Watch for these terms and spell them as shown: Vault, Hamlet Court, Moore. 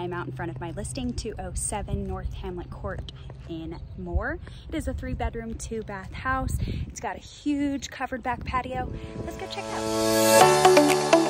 I am out in front of my listing, 207 North Hamlet Court in Moore. It is a 3-bedroom, 2-bath house. It's got a huge covered back patio. Let's go check it out.